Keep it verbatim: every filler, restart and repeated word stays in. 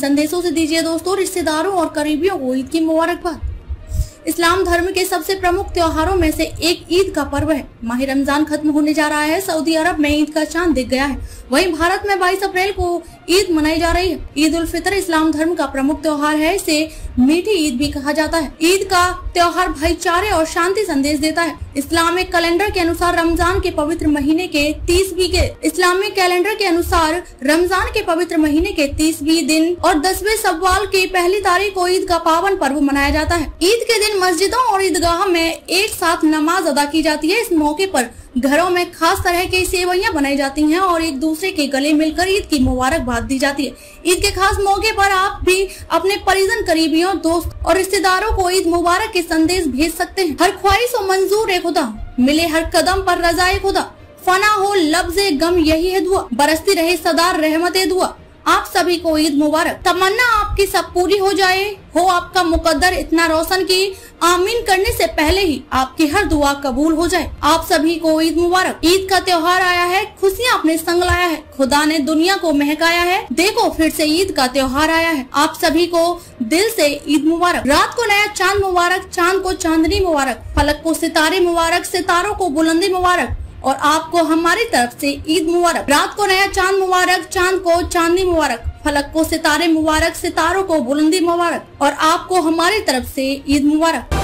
संदेशों से दीजिए दोस्तों रिश्तेदारों और करीबियों को ईद की मुबारकबाद। इस्लाम धर्म के सबसे प्रमुख त्योहारों में से एक ईद का पर्व है। माह रमजान खत्म होने जा रहा है। सऊदी अरब में ईद का चांद दिख गया है। वहीं भारत में बाईस अप्रैल को ईद मनाई जा रही है। ईद उल फितर इस्लाम धर्म का प्रमुख त्योहार है। इसे मीठी ईद भी कहा जाता है। ईद का त्योहार भाईचारे और शांति संदेश देता है। इस्लामिक कैलेंडर के अनुसार रमजान के पवित्र महीने के तीसवीं के इस्लामिक कैलेंडर के अनुसार रमजान के पवित्र महीने के तीसवीं दिन और दसवें सव्वाल की पहली तारीख को ईद का पावन पर्व मनाया जाता है। ईद के दिन मस्जिदों और ईदगाह में एक साथ नमाज अदा की जाती है। इस मौके पर घरों में खास तरह की सेवइयां बनाई जाती हैं और एक दूसरे के गले मिलकर ईद की मुबारकबाद दी जाती है। ईद के खास मौके पर आप भी अपने परिजन करीबियों दोस्त और रिश्तेदारों को ईद मुबारक के संदेश भेज सकते हैं। हर ख्वाहिश और मंजूर एक खुदा मिले, हर कदम पर रजाए खुदा, फना हो लफ्ज़े गम यही है दुआ, बरसती रहे सदा रहमते दुआ। आप सभी को ईद मुबारक। तमन्ना आपकी सब पूरी हो जाए, हो आपका मुकद्दर इतना रोशन कि आमीन करने से पहले ही आपकी हर दुआ कबूल हो जाए। आप सभी को ईद मुबारक। ईद का त्योहार आया है, खुशियाँ अपने संग लाया है, खुदा ने दुनिया को महकाया है, देखो फिर से ईद का त्योहार आया है। आप सभी को दिल से ईद मुबारक। रात को नया चांद मुबारक, चांद को चांदनी मुबारक, फलक को सितारे मुबारक, सितारों को बुलंदी मुबारक और आपको हमारी तरफ से ईद मुबारक। रात को नया चांद मुबारक, चांद को चांदनी मुबारक, फलक को सितारे मुबारक, सितारों को बुलंदी मुबारक और आपको हमारी तरफ से ईद मुबारक।